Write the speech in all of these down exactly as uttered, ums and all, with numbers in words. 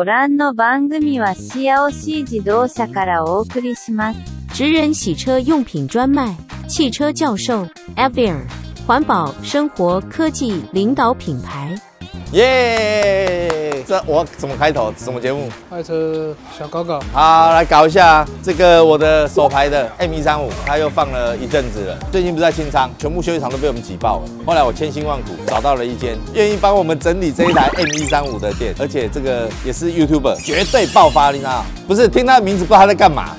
ご覧の番組は幸しい自動車からお送りします。职人洗车用品专卖，汽车教授 Abear， 环保生活科技领导品牌。耶！ 这我怎么开头？什么节目？爱车小搞搞。好，来搞一下这个我的手牌的 M 一三五， 它又放了一阵子了。最近不是在清仓，全部修理厂都被我们挤爆了。后来我千辛万苦找到了一间愿意帮我们整理这一台 M 一三五 的店，而且这个也是 YouTuber， 绝对爆发力啊！不是听他的名字不知道他在干嘛。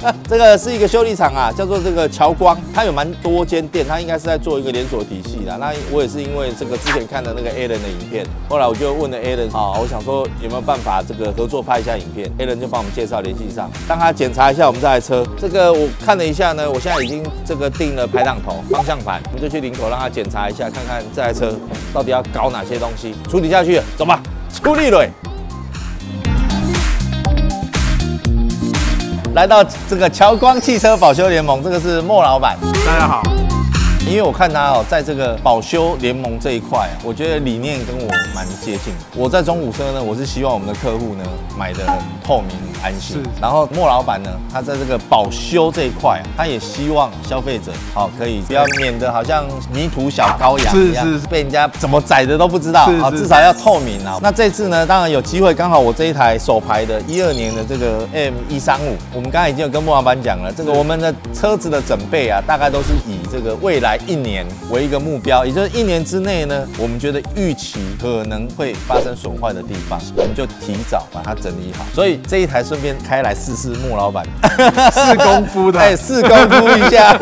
啊、这个是一个修理厂啊，叫做这个乔光，它有蛮多间店，它应该是在做一个连锁体系的。那我也是因为这个之前看的那个 Alan 的影片，后来我就。 问了 Alan 啊、哦，我想说有没有办法这个合作拍一下影片 ，Alan 就帮我们介绍联系上，让他检查一下我们这台车。这个我看了一下呢，我现在已经这个定了排挡头、方向盘，我们就去林口让他检查一下，看看这台车到底要搞哪些东西，处理下去了，走吧，出力了。来到这个乔光汽车保修联盟，这个是莫老板，大家好。 因为我看他哦，在这个保修联盟这一块啊，我觉得理念跟我蛮接近。我在中古车呢，我是希望我们的客户呢买得很透明、安心。然后莫老板呢，他在这个保修这一块、啊，他也希望消费者好、哦、可以不要免得好像迷途小羔羊一样，是是是被人家怎么宰的都不知道啊、哦，至少要透明啊。那这次呢，当然有机会，刚好我这一台手排的一二年的这个 M 一三五， 我们刚才已经有跟莫老板讲了，这个我们的车子的准备啊，大概都是以这个未来 一年为一个目标，也就是一年之内呢，我们觉得预期可能会发生损坏的地方，我们就提早把它整理好。所以这一台顺便开来试试莫老板试功夫的，哎，试功夫一下，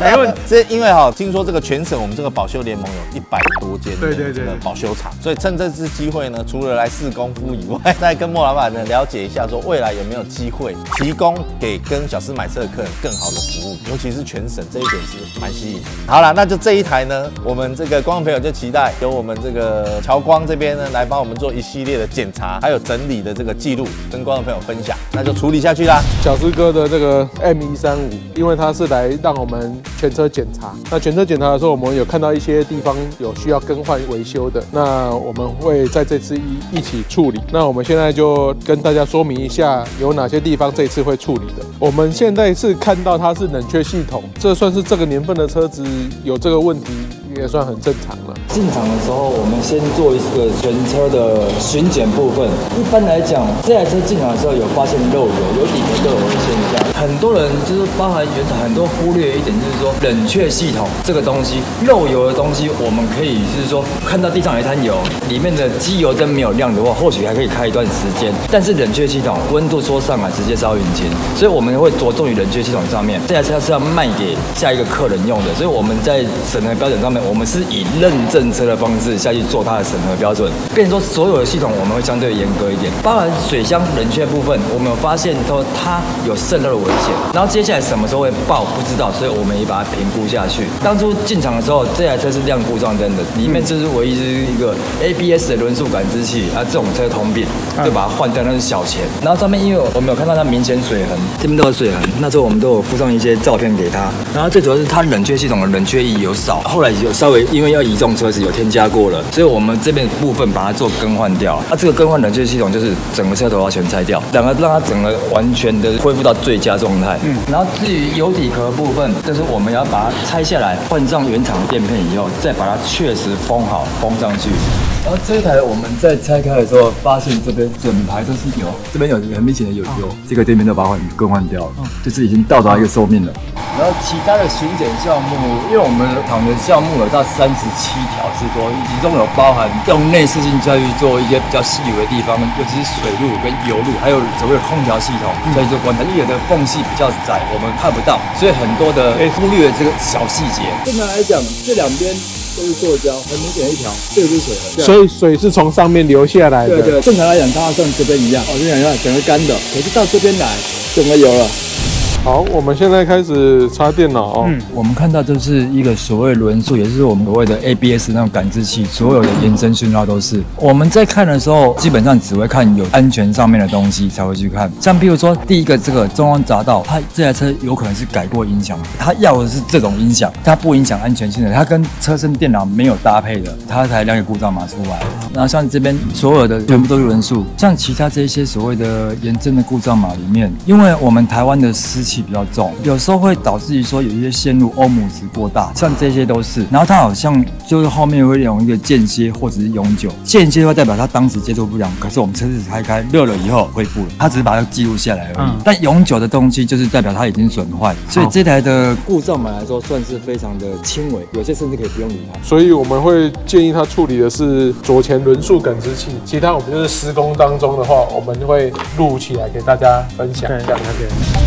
没问题。这因为哈、哦，听说这个全省我们这个保修联盟有一百多间对对对保修厂，所以趁这次机会呢，除了来试功夫以外，再跟莫老板呢了解一下，说未来有没有机会提供给跟小施买车的客人更好的服务，尤其是全省这一点是蛮吸引的。 好了，那就这一台呢，我们这个观众朋友就期待由我们这个乔光这边呢来帮我们做一系列的检查，还有整理的这个记录，跟观众朋友分享。那就处理下去啦。小施哥的这个 M 一三五， 因为它是来让我们全车检查。那全车检查的时候，我们有看到一些地方有需要更换维修的，那我们会在这次一一起处理。那我们现在就跟大家说明一下有哪些地方这次会处理的。我们现在是看到它是冷却系统，这算是这个年份的车子。 有这个问题也算很正常了。进场的时候，我们先做一个全车的巡检部分。一般来讲，这台车进场的时候有发现漏油、有底盘漏油的现象，很多人就是包含原厂很多忽略一点，就是说冷却系统这个东西，漏油的东西，我们可以就是说看到地上有一滩油，里面的机油灯没有亮的话，或许还可以开一段时间。但是冷却系统温度说上来直接烧引擎，所以我们会着重于冷却系统上面。这台车是要卖给下一个客人用的，所以我们在审核标准上面。 我们是以认证车的方式下去做它的审核标准，变成说所有的系统我们会相对严格一点，包含水箱冷却部分，我们有发现说它有渗漏的危险，然后接下来什么时候会爆不知道，所以我们也把它评估下去。当初进场的时候，这台车是亮故障灯的，里面就是唯一是一个 A B S 的轮速感知器，啊，这种车通病就把它换掉，那是小钱。然后上面因为我们有看到它明显水痕，这边都有水痕，那时候我们都有附上一些照片给他。然后最主要是它冷却系统的冷却液有少，后来有。 稍微因为要移动车子有添加过了，所以我们这边部分把它做更换掉。那、啊、这个更换冷却系统就是整个车头要全拆掉，然后让它整个完全的恢复到最佳状态。嗯，然后至于油底壳部分，就是我们要把它拆下来，换上原厂垫片以后，再把它确实封好，封上去。 然后这一台我们在拆开的时候，发现这边整排都是油，这边有很明显的有油，这个店面都把它换更换掉了，就是已经到达一个寿命了。然后其他的巡检项目，因为我们厂的项目有到三十七条之多，其中有包含用内视镜再去做一些比较细微的地方，尤其是水路跟油路，还有所谓的空调系统再去做观察，因为有的缝隙比较窄，我们看不到，所以很多的忽略这个小细节。正常来讲，这两边。 这是塑胶，很明显一条，这个是水痕，所以水是从上面流下来的。对对，正常来讲，它像这边一样，哦，这边一样整个干的，可是到这边来，整个油了。好，我们现在开始插电脑哦。嗯，我们看到这是一个所谓轮速，也就是我们所谓的 A B S 那种感知器，所有的延伸讯号都是。我们在看的时候，基本上只会看有安全上面的东西才会去看。像比如说第一个这个中央匝道，它这台车有可能是改过音响，它要的是这种音响，它不影响安全性的，它跟车身电脑没有搭配的，它才亮个故障码出来。然后像这边所有的全部都是轮速，像其他这些所谓的延伸的故障码里面，因为我们台湾的湿气 比较重，有时候会导致于说有一些线路欧姆值过大，像这些都是。然后它好像就是后面会用一个间歇或者是永久间歇，会代表它当时接触不良，可是我们车子开开热了以后恢复了，它只是把它记录下来而已。嗯、但永久的东西就是代表它已经损坏，所以这台的故障码来说算是非常的轻微，有些甚至可以不用理它。所以我们会建议它处理的是左前轮速感知器，其他我们就是施工当中的话，我们会录起来给大家分享一下。Okay, okay.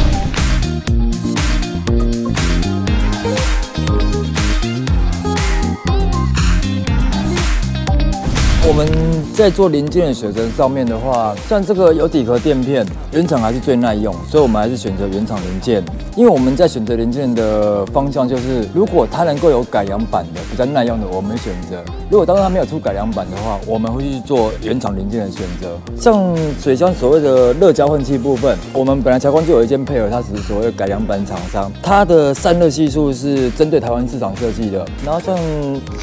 我们在做零件的选择上面的话，像这个有底壳垫片，原厂还是最耐用，所以我们还是选择原厂零件。因为我们在选择零件的方向就是，如果它能够有改良版的比较耐用的，我们选择；如果当然它没有出改良版的话，我们会去做原厂零件的选择。像水箱所谓的热交换器部分，我们本来台湾就有一间配合它，只是所谓的改良版厂商，它的散热系数是针对台湾市场设计的。然后像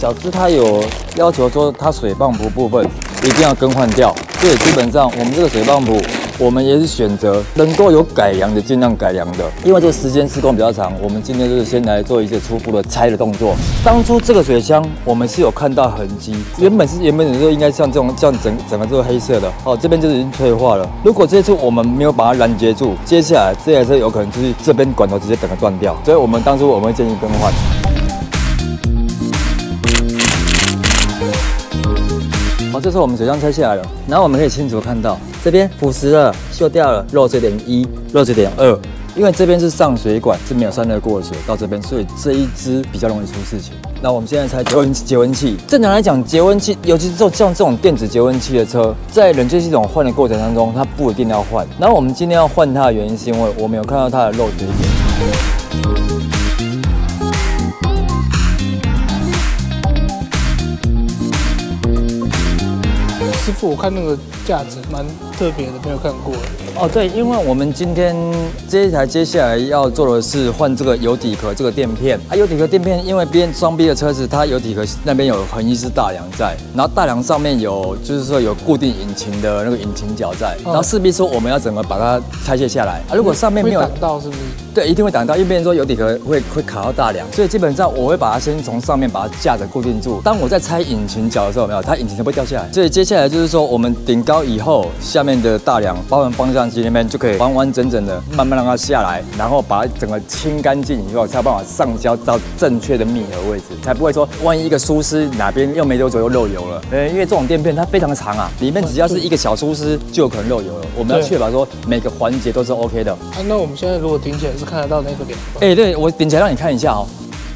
小资，它有要求说它水泵不 部分一定要更换掉，所以基本上我们这个水泵浦，我们也是选择能够有改良的，尽量改良的。因为这个时间施工比较长，我们今天就是先来做一些初步的拆的动作。当初这个水箱我们是有看到痕迹，原本是原本就应该像这种像整整个这个黑色的，哦，这边就是已经脆化了。如果这一次我们没有把它拦截住，接下来这台车有可能就是这边管头直接整个断掉，所以我们当初我们会建议更换。 好，这时候我们水箱拆下来了，然后我们可以清楚看到，这边腐蚀了、锈掉了，漏水点一、漏水点二，因为这边是上水管是没有散热过的水到这边，所以这一支比较容易出事情。那我们现在拆节温节温器，正常来讲，节温器，尤其是像这种电子节温器的车，在冷却系统换的过程当中，它不一定要换。然后我们今天要换它的原因，是因为我们有看到它的漏水点。 师傅，我看那个架子蛮特别的，没有看过。哦，对，因为我们今天这一台接下来要做的是换这个油底壳这个垫片啊，油底壳垫片，因为 B 双 B 的车子，它油底壳那边有横一是大梁在，然后大梁上面有就是说有固定引擎的那个引擎脚在，然后势必说我们要整个把它拆卸下来啊。如果上面没有挡到，是不是？对，一定会挡到，因为变成说油底壳会会卡到大梁，所以基本上我会把它先从上面把它架着固定住。当我在拆引擎脚的时候，有没有它引擎才会掉下来，所以接下来就 就是说，我们顶高以后，下面的大梁，包含方向机那边，就可以完完整整的慢慢让它下来，然后把它整个清干净以后，才有办法上胶到正确的密合位置，才不会说万一一个疏失哪边又没多久又漏油了。呃，因为这种垫片它非常的长啊，里面只要是一个小疏失就有可能漏油了。我们要确保说每个环节都是 OK 的。啊，那我们现在如果顶起来是看得到那个点？哎，对，我顶起来让你看一下哦。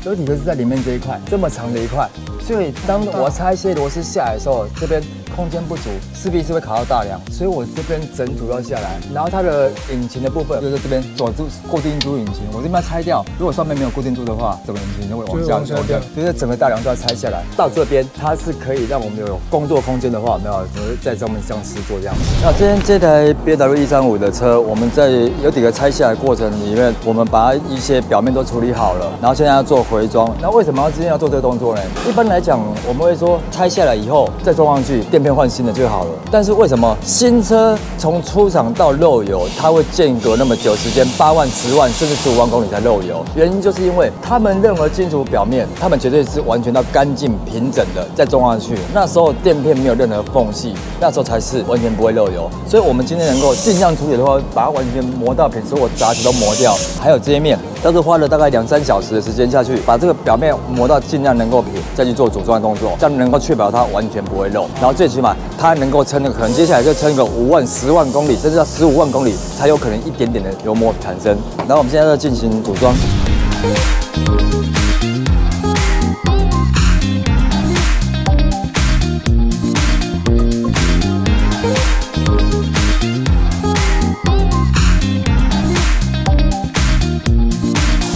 油底壳是在里面这一块，这么长的一块，所以当我拆卸螺丝下来的时候，这边空间不足，势必是会卡到大梁，所以我这边整组要下来，然后它的引擎的部分就是这边左柱固定住引擎，我这边要拆掉。如果上面没有固定住的话，整个引擎就会往下往下，就是整个大梁都要拆下来。到这边它是可以让我们有工作空间的话，没有只是在上面像试做这样。那今天这台 B W 一三五的车，我们在油底壳拆下来过程里面，我们把一些表面都处理好了，然后现在要做 回装，那为什么要今天要做这个动作呢？一般来讲，我们会说拆下来以后再装上去，垫片换新的就好了。但是为什么新车从出厂到漏油，它会间隔那么久时间，八万、十万甚至十五万公里才漏油？原因就是因为他们任何金属表面，他们绝对是完全到干净平整的再装上去，那时候垫片没有任何缝隙，那时候才是完全不会漏油。所以我们今天能够尽量处理的话，把它完全磨到平，所有杂质都磨掉，还有接面，但是花了大概两三小时的时间下去， 把这个表面磨到尽量能够平，再去做组装的动作，这样能够确保它完全不会漏。然后最起码它能够撑的，可能接下来就撑个五万、十万公里，甚至到十五万公里才有可能一点点的油膜产生。然后我们现在在进行组装。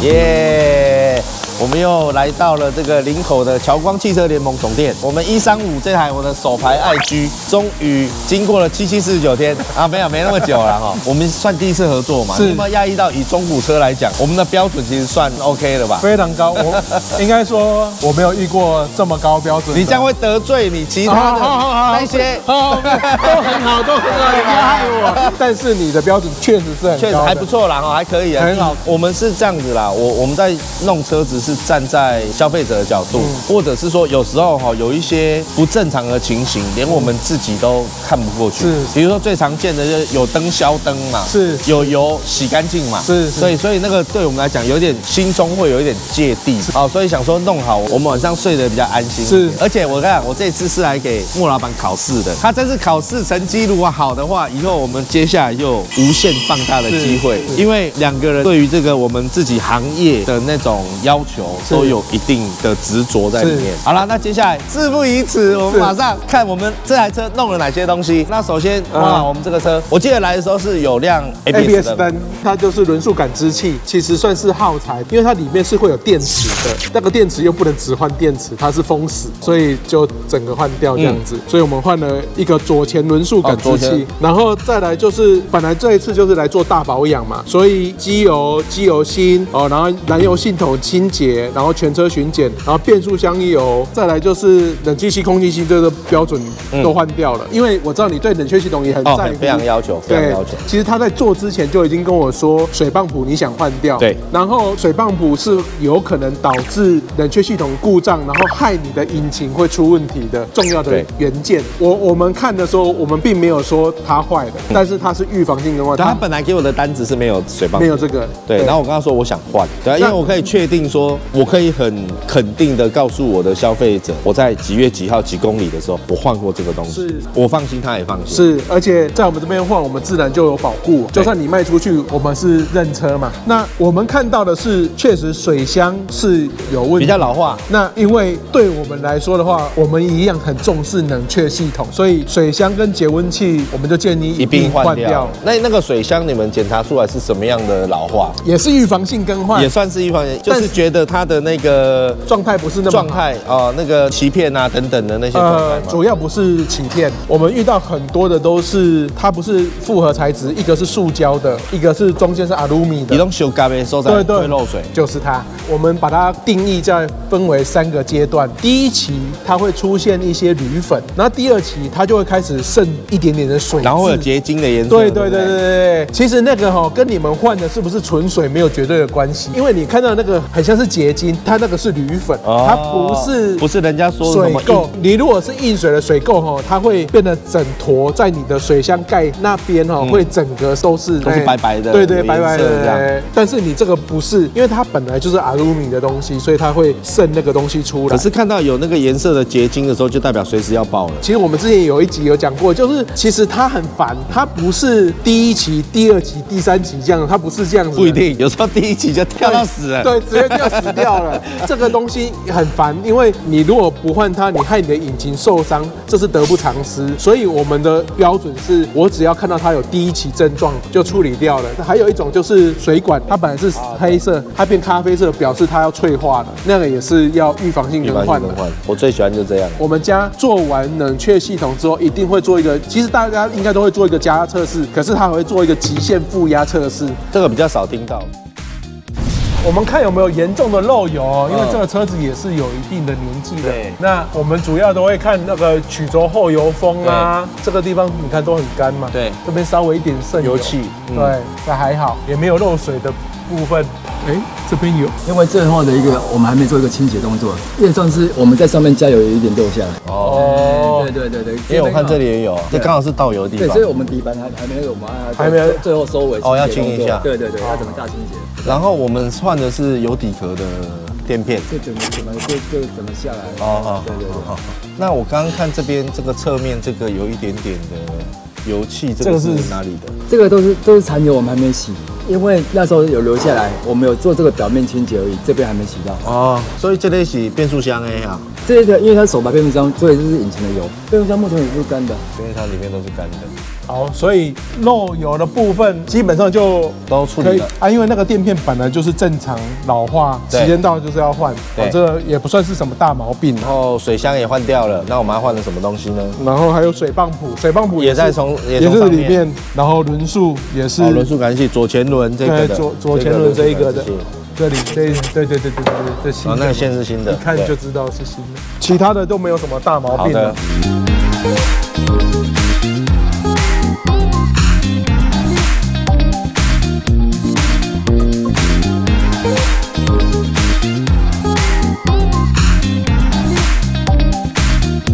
耶、yeah ！我们又来到了这个林口的侨光汽车联盟总店。我们一三五这台我的首排 I G， 终于经过了七七四十九天啊，没有没那么久了哈。我们算第一次合作嘛，是有没有压抑到以中古车来讲，我们的标准其实算 OK 了吧？非常高，我应该说我没有遇过这么高标准。你将会得罪你其他的那些，都很好，都很好，不要害我。但是你的标准确实是很高，确实还不错啦哈，还可以啊，很好。我们是这样子啦。 我我们在弄车子是站在消费者的角度，或者是说有时候哈有一些不正常的情形，连我们自己都看不过去。是，比如说最常见的就是有灯消灯嘛，是，有油洗干净嘛，是，所以所以那个对我们来讲有点心中会有一点芥蒂啊，所以想说弄好，我们晚上睡得比较安心。是，而且我跟你讲，我这次是来给莫老板考试的，他这次考试成绩如果好的话，以后我们接下来又无限放大的机会，因为两个人对于这个我们自己。 行业的那种要求都有一定的执着在里面。好了，那接下来事不宜迟，我们马上看我们这台车弄了哪些东西。那首先，哇，我们这个车，我记得来的时候是有辆 A B S 灯，它就是轮速感知器，其实算是耗材，因为它里面是会有电池的，那个电池又不能只换电池，它是封死，所以就整个换掉这样子。所以我们换了一个左前轮速感知器，然后再来就是本来这一次就是来做大保养嘛，所以机油、机油芯。 哦，然后燃油系统清洁，然后全车巡检，然后变速箱油，再来就是冷气系、空气系这个标准都换掉了。因为我知道你对冷却系统也很在乎，非常要求，非常要求。其实他在做之前就已经跟我说，水泵浦你想换掉，对。然后水泵浦是有可能导致冷却系统故障，然后害你的引擎会出问题的重要的元件。我我们看的时候，我们并没有说它坏了，但是它是预防性更换。他本来给我的单子是没有水泵，没有这个。对。然后我跟他说，我想。 换对，因为我可以确定说，我可以很肯定的告诉我的消费者，我在几月几号几公里的时候，我换过这个东西，我放心，他也放心。是，而且在我们这边换，我们自然就有保护。就算你卖出去，我们是认车嘛。那我们看到的是，确实水箱是有问题，比较老化。那因为对我们来说的话，我们一样很重视冷却系统，所以水箱跟节温器，我们就建议一并换掉。那那个水箱你们检查出来是什么样的老化？也是预防性跟 也算是一方面，就是觉得它的那个状态不是那么状态啊，那个鳍片啊等等的那些状态。主要不是鳍片，我们遇到很多的都是它不是复合材质，一个是塑胶的，一个是中间是阿鲁米的。你用修改的时候才会漏水，就是它。我们把它定义在分为三个阶段，第一期它会出现一些铝粉，然后第二期它就会开始渗一点点的水，然后有结晶的颜色。对对对对对，其实那个哈、喔、跟你们换的是不是纯水没有绝对的关系。 因为你看到那个很像是结晶，它那个是铝粉，它不是不是人家说水垢。你如果是硬水的水垢哈，它会变得整坨在你的水箱盖那边哈，会整个都是都是白白的，对对白白的这样。但是你这个不是，因为它本来就是阿鲁米的东西，所以它会渗那个东西出来。可是看到有那个颜色的结晶的时候，就代表随时要爆了。其实我们之前有一集有讲过，就是其实它很烦，它不是第一期、第二期、第三期这样，它不是这样子。不一定，有时候第一期就 跳到死了，对，直接掉死掉了。这个东西很烦，因为你如果不换它，你害你的引擎受伤，这是得不偿失。所以我们的标准是，我只要看到它有第一期症状就处理掉了。还有一种就是水管，它本来是黑色，它变咖啡色，表示它要脆化了，那个也是要预防性更换的。我最喜欢就这样。我们家做完冷却系统之后，一定会做一个，其实大家应该都会做一个加压测试，可是它还会做一个极限负压测试，这个比较少听到。 我们看有没有严重的漏油哦，因为这个车子也是有一定的年纪的。那我们主要都会看那个曲轴后油封啊，这个地方你看都很干嘛。对，这边稍微一点渗油气，对，那还好，也没有漏水的部分。哎，这边有，因为最后的一个我们还没做一个清洁动作，因为上次我们在上面加油有一点漏下来。哦，对对对对，因为我看这里也有，这刚好是倒油的地方。对，所以我们底盘还还没有嘛，还没有最后收尾哦，要清一下。对对对，要整个大清洁。 然后我们换的是油底壳的垫片，这整个怎么就就怎么下来？哦哦，对对对。那我刚刚看这边这个侧面这个有一点点的油气，这个是哪里的？这个都是都是残油，我们还没洗，因为那时候有留下来，我们有做这个表面清洁而已，这边还没洗到。哦，所以这类洗变速箱哎呀。这个因为它手排变速箱，所以就是引擎的油。变速箱目前也是干的，因为它里面都是干的。好，所以漏油的部分基本上就都处理了啊，因为那个垫片本来就是正常老化，时间到就是要换。对，这个也不算是什么大毛病。然后水箱也换掉了，那我们还换了什么东西呢？然后还有水泵浦，水泵浦也在从也是里面，然后轮速也是轮速感应器，左前轮这个的，左左前轮这一个的。 这里这对对对对对对，这哦，那个线是新的，一看就知道是新的，其他的都没有什么大毛病了。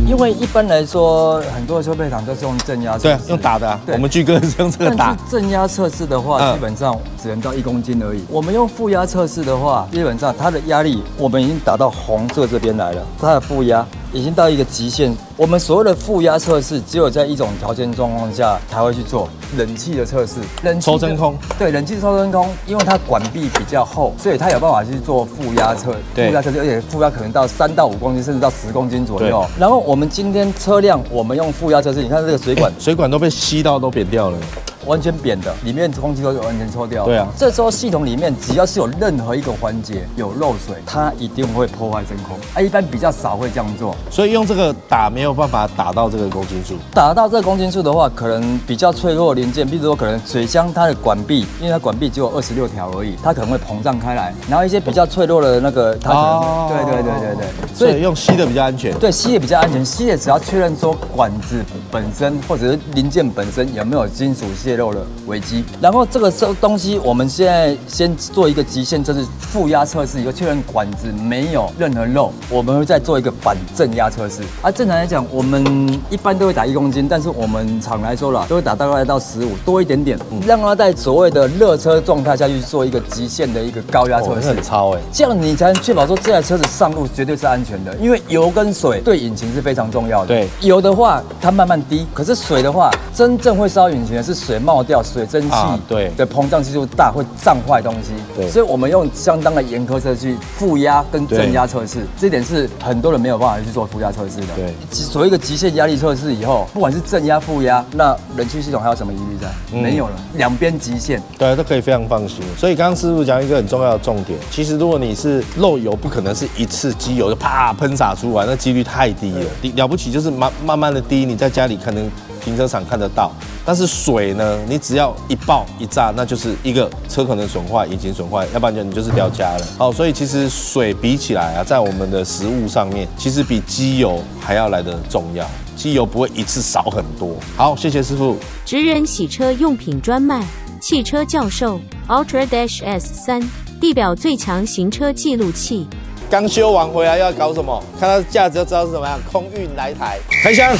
因为一般来说，很多的修配厂都是用正压测，对，用打的、啊。我们巨哥是用这个打。但是正压测试的话，嗯、基本上只能到一公斤而已。我们用负压测试的话，基本上它的压力我们已经打到红色这边来了，它的负压已经到一个极限。我们所有的负压测试，只有在一种条件状况下才会去做冷气的测试，冷气抽真空。对，冷气抽真空，因为它管壁比较厚，所以它有办法去做负压测，负压测试，而且负压可能到三到五公斤，甚至到十公斤左右。然后我们。 我们今天车辆，我们用负压测试，你看这个水管，水管都被吸到，都扁掉了。 完全扁的，里面空气都完全抽掉。对啊，这时候系统里面只要是有任何一个环节有漏水，它一定会破坏真空。啊，一般比较少会这样做，所以用这个打没有办法打到这个公斤数。打到这个公斤数的话，可能比较脆弱的零件，比如说可能水箱它的管壁，因为它管壁只有二十六条而已，它可能会膨胀开来。然后一些比较脆弱的那个，它可能、哦、对对对对对，所以用吸的比较安全。对，吸的比较安全，吸的只要确认说管子本身或者是零件本身有没有金属线。 泄露了危机，然后这个东西我们现在先做一个极限测试，负压测试，以后确认管子没有任何漏，我们会再做一个反正压测试。啊，正常来讲，我们一般都会打一公斤，但是我们厂来说啦，都会打大概到十五多一点点，让它在所谓的热车状态下去做一个极限的一个高压测试。很超哎，这样你才能确保说这台车子上路绝对是安全的，因为油跟水对引擎是非常重要的。对，油的话它慢慢滴，可是水的话真正会烧引擎的是水。 冒掉水蒸气对的膨胀系数大，会胀坏东西。对，所以我们用相当的严苛测试负压跟正压测试，这点是很多人没有办法去做负压测试的。对，所谓一个极限压力测试以后，不管是正压、负压，那冷却系统还有什么疑虑在？嗯、没有了，两边极限，对，都可以非常放心。所以刚刚师傅讲一个很重要的重点，其实如果你是漏油，不可能是一次机油就啪喷洒出来，那几率太低了。了不起就是慢慢慢的滴，你在家里可能。 停车场看得到，但是水呢？你只要一爆一炸，那就是一个车可能损坏，引擎损坏，要不然就你就是掉价了。好，所以其实水比起来啊，在我们的食物上面，其实比机油还要来得重要。机油不会一次少很多。好，谢谢师傅。职人洗车用品专卖，汽车教授 Ultra-S 三 地表最强行车记录器。刚修完回来要搞什么？看它价值就知道是怎么样。空运来台，开箱。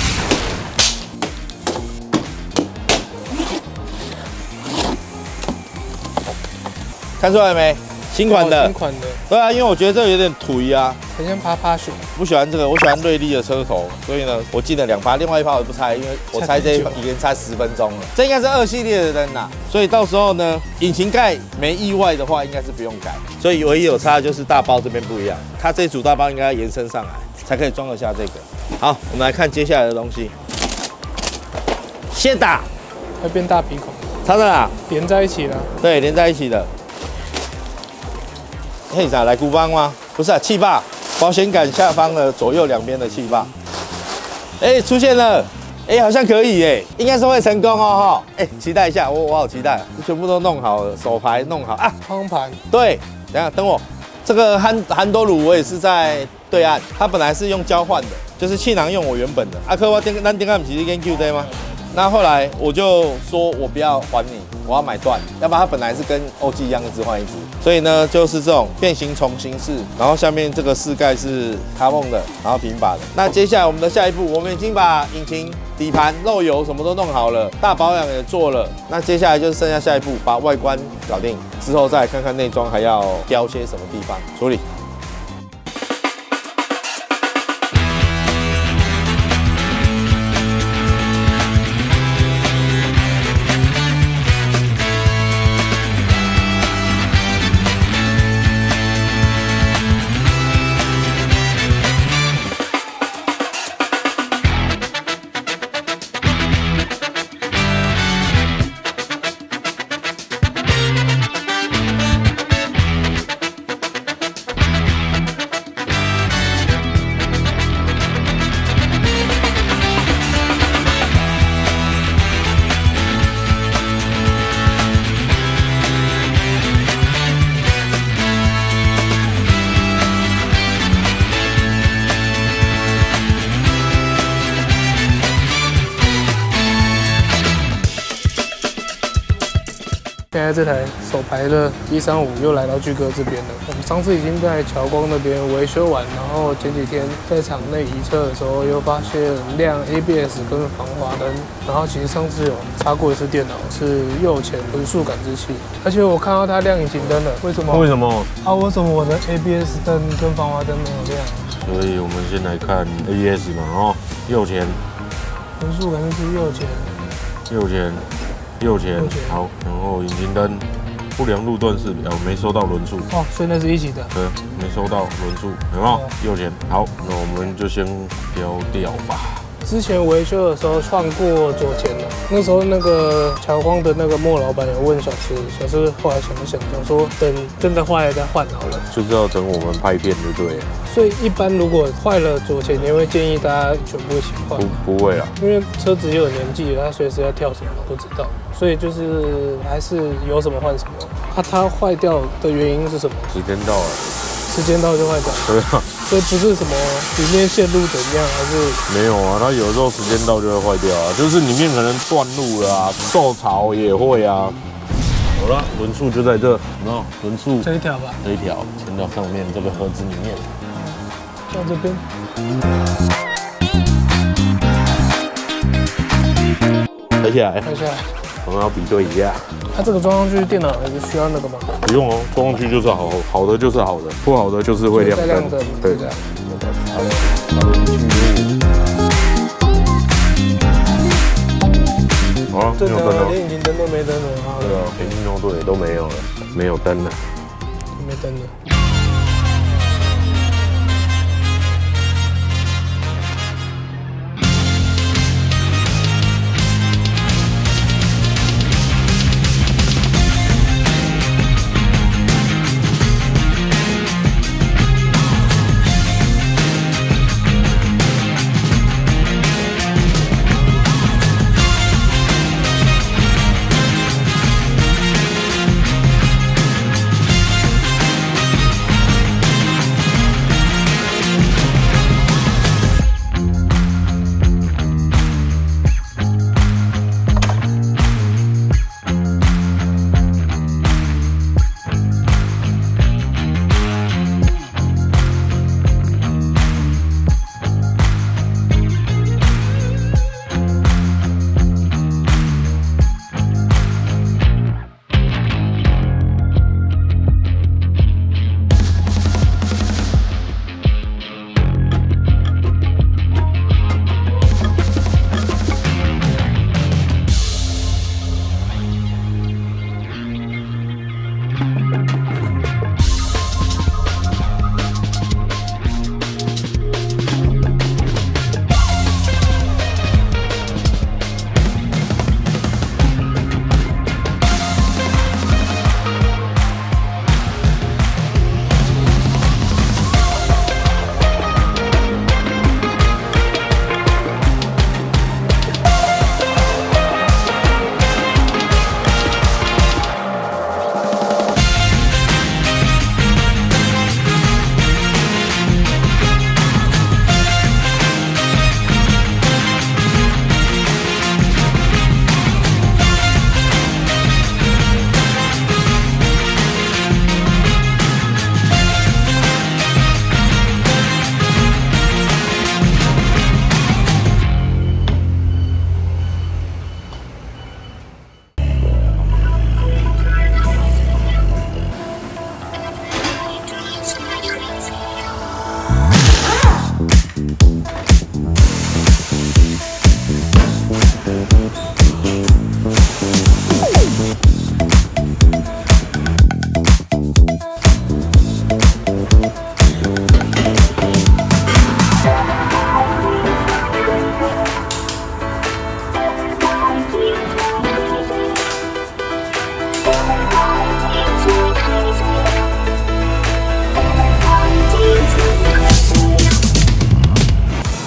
看出来没？新款的，新款的，对啊，因为我觉得这有点土一啊，很像趴趴熊。不喜欢这个，我喜欢锐利的车头，所以呢，我进了两趴，另外一趴我不拆，因为我拆这一趴已经拆十分钟了。这应该是二系列的灯啦，所以到时候呢，引擎盖没意外的话，应该是不用改。所以唯一有差的就是大包这边不一样，它这组大包应该要延伸上来，才可以装得下这个。好，我们来看接下来的东西。先打，会变大鼻孔，它在哪？连在一起的。对，连在一起的。 嘿啥来鼓棒吗？不是啊，气坝，保险杆下方的左右两边的气坝。哎，出现了，哎，好像可以哎，应该是会成功哦哈。哎，期待一下，我我好期待，全部都弄好了，手牌弄好啊，方向盘。对，等下等我，这个韩韩多鲁我也是在对岸，它本来是用交换的，就是气囊用我原本的。阿克我咱顶下不是研究的吗？ 那后来我就说，我不要还你，我要买断，要不然它本来是跟 O G 一样一只换一只，所以呢就是这种变形重新式，然后下面这个饰盖是卡梦的，然后平把的。那接下来我们的下一步，我们已经把引擎、底盘、漏油什么都弄好了，大保养也做了，那接下来就是剩下下一步，把外观搞定之后，再看看内装还要雕些什么地方处理。现在这台手排的一三五又来到巨哥这边了。我们上次已经在侨光那边维修完，然后前几天在场内移车的时候又发现亮 A B S 跟防滑灯。然后其实上次有插过一次电脑，是右前轮速感知器，而且我看到它亮引擎灯了，为什么？为什么？啊，为什么我的 A B S 灯跟防滑灯没有亮？所以我们先来看 A B S 嘛，哦，右前轮速感知器右前，右前。 右前好，然后引擎灯，不良路段识别，哦，没收到轮速哦，所以那是一起的，对，没收到轮速，有没有？哦、右前好，那我们就先标掉吧。之前维修的时候换过左前了，那时候那个侨光的那个莫老板有问小吃，小吃后来想一想，想说等真的坏了再换好了，就是要等我们拍片就对了。所以一般如果坏了左前，你会建议大家全部一起换？不，不会啦，因为车子也有年纪，它随时要跳什么不知道。 所以就是还是有什么换什么啊，它坏掉的原因是什么？时间到了，时间到就坏掉。对啊，所以不是什么里面线路怎样，还是没有啊？它有时候时间到就会坏掉啊，就是里面可能断路了啊，受潮也会啊。好了，轮速就在这，喏，轮速这一条吧，这一条牵到上面这个盒子里面，到这边，抬起来，抬起来。 我们要比对一下，它、啊、这个装上去电脑还是需要那个吗？不用哦，装上去就是好，好的就是好的，不好的就是会亮灯。对的。好了，没有灯了，连引擎灯都没灯了。对啊，连运动队都没有了，没有灯了，没灯了。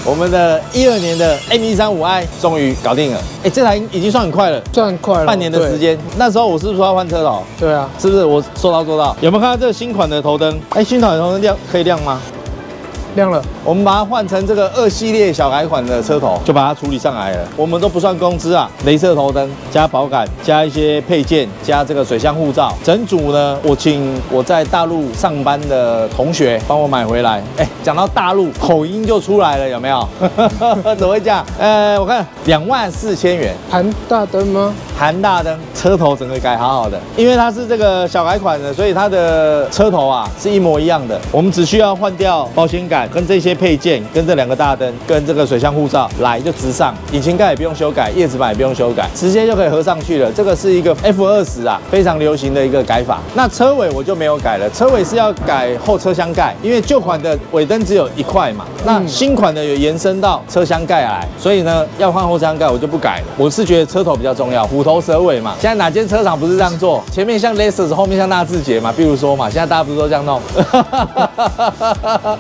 我们的一二年的 M 一三五 i 终于搞定了，哎，这台已经算很快了，算很快了，半年的时间。那时候我是不是说要换车了？对啊，是不是？我说到做到。有没有看到这个新款的头灯？哎，新款的头灯亮可以亮吗？亮了。我们把它换成这个二系列小改款的车头，就把它处理上来了。我们都不算工资啊，雷射头灯加保杆加一些配件加这个水箱护罩，整组呢，我请我在大陆上班的同学帮我买回来。哎，讲到大陆口音就出来了，有没有？怎么会这样？呃，我看两万四千元，含大灯吗？含大灯，车头整个改好好的，因为它是这个小改款的，所以它的车头啊是一模一样的。我们只需要换掉保险杆跟这些配件，跟这两个大灯，跟这个水箱护罩，来就直上，引擎盖也不用修改，叶子板也不用修改，直接就可以合上去了。这个是一个 F 二十 啊，非常流行的一个改法。那车尾我就没有改了，车尾是要改后车厢盖，因为旧款的尾灯只有一块嘛，那新款的有延伸到车厢盖来，所以呢要换后车厢盖我就不改了。我是觉得车头比较重要，虎头蛇尾嘛。现在哪间车厂不是这样做？前面像 Lexus， 后面像纳智捷嘛，比如说嘛，现在大家不是都这样弄。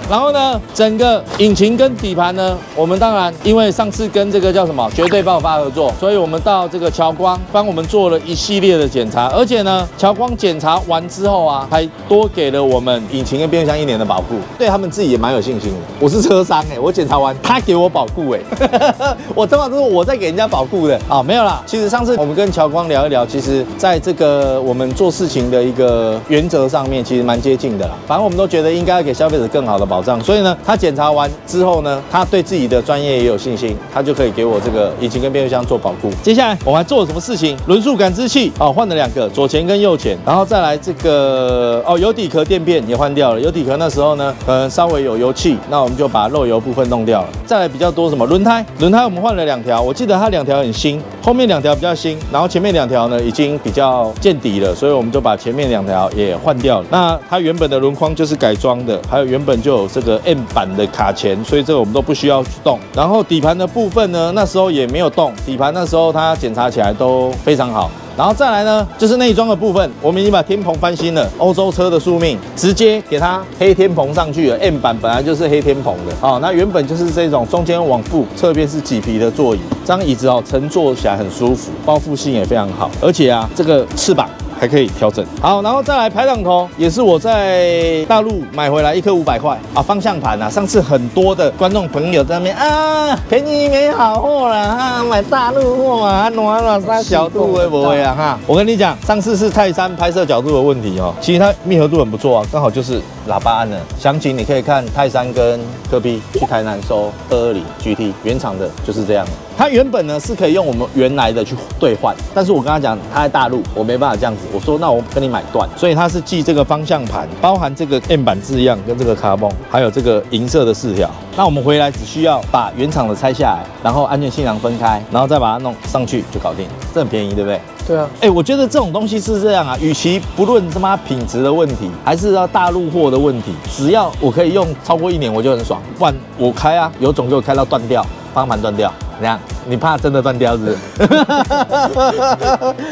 然后呢，整个引擎跟底盘呢，我们当然因为上次跟这个叫什么绝对爆发合作，所以我们到这个侨光帮我们做了一系列的检查，而且呢，侨光检查完之后啊，还多给了我们引擎跟变速箱一年的保护，对他们自己也蛮有信心的。我是车商哎、欸，我检查完他给我保护哎、欸，我通常都是我在给人家保护的啊，没有啦。其实上次我们跟侨光聊一聊，其实在这个我们做事情的一个原则上面，其实蛮接近的啦。反正我们都觉得应该要给消费者更好的保障，所以呢，他检查完之后呢，他对自己的专业也有信心，他就可以给我这个引擎跟变速箱做保护。接下来我们还做了什么事情？轮速感知器哦，换了两个，左前跟右前，然后再来这个哦，油底壳垫片也换掉了。油底壳那时候呢，可能稍微有油气，那我们就把漏油部分弄掉了。再来比较多什么轮胎？轮胎我们换了两条，我记得它两条很新，后面两条比较新，然后前面两条呢已经比较见底了，所以我们就把前面两条也换掉了。那它原本的轮框就是改装的，还有原本就有这个 M 版的卡钳，所以这个我们都不需要去动。然后底盘的部分呢，那时候也没有动，底盘那时候它检查起来都非常好。然后再来呢，就是内装的部分，我们已经把天棚翻新了。欧洲车的宿命，直接给它黑天棚上去了。M 版本来就是黑天棚的哦，那原本就是这种中间往复，侧边是麂皮的座椅，这张椅子哦，乘坐起来很舒服，包覆性也非常好。而且啊，这个翅膀还可以调整。好，然后再来排挡头，也是我在大陆买回来一颗五百块啊，方向盘啊，上次很多的观众朋友在那边啊，便宜没好货啦啊，买大陆货啊，哪哪啥角度会不会啊哈？我跟你讲，上次是泰山拍摄角度的问题哦，其实它密合度很不错啊，刚好就是喇叭按了。详情你可以看泰山跟柯 P 去台南收二二零 G T 原厂的就是这样。它原本呢是可以用我们原来的去兑换，但是我跟他讲，他在大陆我没办法这样子，我说那我跟你买断，所以它是寄这个方向盘，包含这个 M 版字样跟这个卡泵，还有这个银色的饰条。那我们回来只需要把原厂的拆下来，然后安全气囊分开，然后再把它弄上去就搞定，这很便宜，对不对？对啊，哎，我觉得这种东西是这样啊，与其不论他妈品质的问题，还是要大陆货的问题，只要我可以用超过一年我就很爽，不然我开啊，有种给我开到断掉，方向盘断掉。怎样？你怕真的断掉是不是？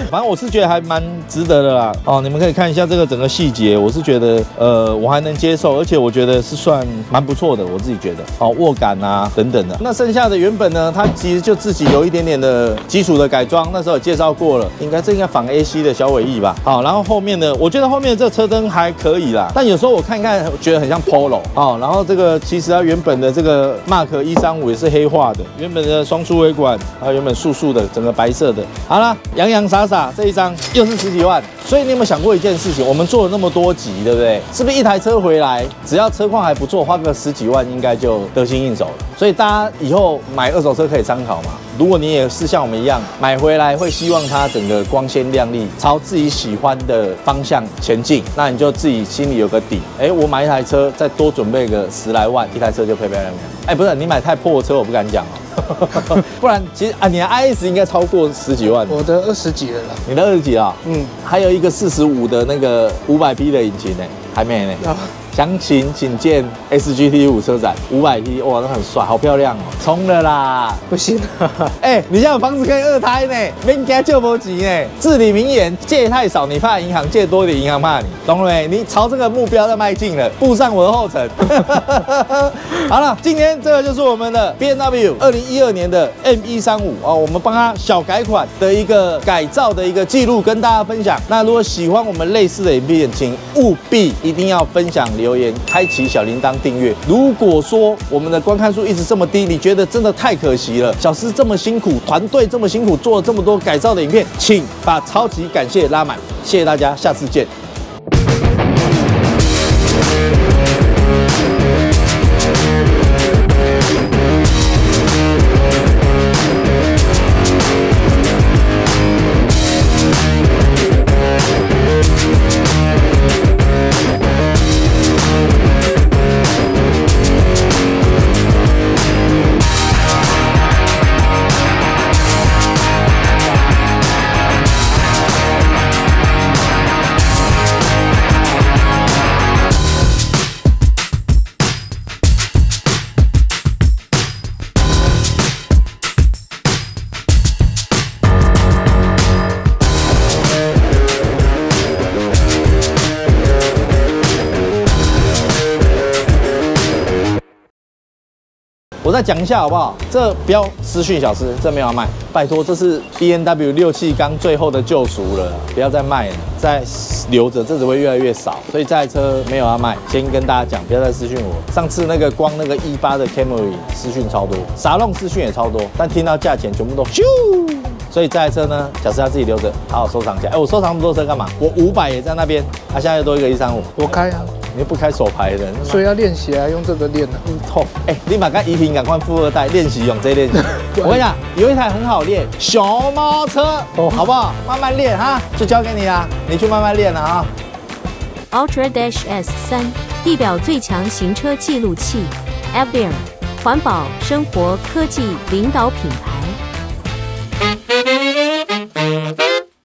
反正我是觉得还蛮值得的啦。哦，你们可以看一下这个整个细节，我是觉得呃我还能接受，而且我觉得是算蛮不错的，我自己觉得。哦，握感啊等等的。那剩下的原本呢，它其实就自己有一点点的基础的改装，那时候也介绍过了，应该这应该仿 A C 的小尾翼吧。好、哦，然后后面的我觉得后面的这车灯还可以啦，但有时候我看看觉得很像 Polo 哦。然后这个其实它原本的这个 Mark 一三五也是黑化的，原本的。双出尾管，还有原本素素的，整个白色的。好啦，洋洋洒洒这一张又是十几万。所以你有没有想过一件事情？我们做了那么多集，对不对？是不是一台车回来，只要车况还不错，花个十几万应该就得心应手了？所以大家以后买二手车可以参考嘛。如果你也是像我们一样买回来，会希望它整个光鲜亮丽，朝自己喜欢的方向前进，那你就自己心里有个底。哎，我买一台车，再多准备个十来万，一台车就漂漂亮亮。哎，不是，你买太破的车，我不敢讲哦。不然，其实啊，你的 I S 应该超过十几万。我的二十几了啦。你的二十几啊？嗯，还有一个四十五的那个五百匹的引擎呢，还没呢。啊详情请见 S G T 五车展五百匹，哇，那很帅，好漂亮哦！冲了啦，不行了，哎、欸，你现在有房子可以二胎呢，免惊借不急呢。至理名言：借太少你怕银行，借多点银行怕你，懂了没？你朝这个目标在迈进了，步上我的后尘。好了，今天这个就是我们的 B M W 二零一二年的 M 一三五哦，我们帮它小改款的一个改造的一个记录跟大家分享。那如果喜欢我们类似的影片，请务必一定要分享。留言，开启小铃铛订阅。如果说我们的观看数一直这么低，你觉得真的太可惜了。小施这么辛苦，团队这么辛苦，做了这么多改造的影片，请把超级感谢拉满。谢谢大家，下次见。我再讲一下好不好？这不要私讯小施，这没有要卖，拜托，这是 B M W 六气缸最后的救赎了，不要再卖了，再留着，这只会越来越少。所以这台车没有要卖，先跟大家讲，不要再私讯我。上次那个光那个一八的 Camry 私讯超多，沙龙私讯也超多，但听到价钱全部都咻。所以这台车呢，小施他自己留着，好好收藏一下。哎、欸，我收藏那么多车干嘛？我五百也在那边，啊，现在又多一个一三五，我开啊。你又不开手牌的，所以要练习啊，用这个练啊，嗯，痛。哎、欸，你把刚一瓶赶快富二代练习用这练习。我跟你讲，有一台很好练，熊猫车，哦，好不好？慢慢练哈，就交给你啦，你去慢慢练了啊。Ultra-S 三 地表最强行车记录器 ，Abear 环保生活科技领导品牌。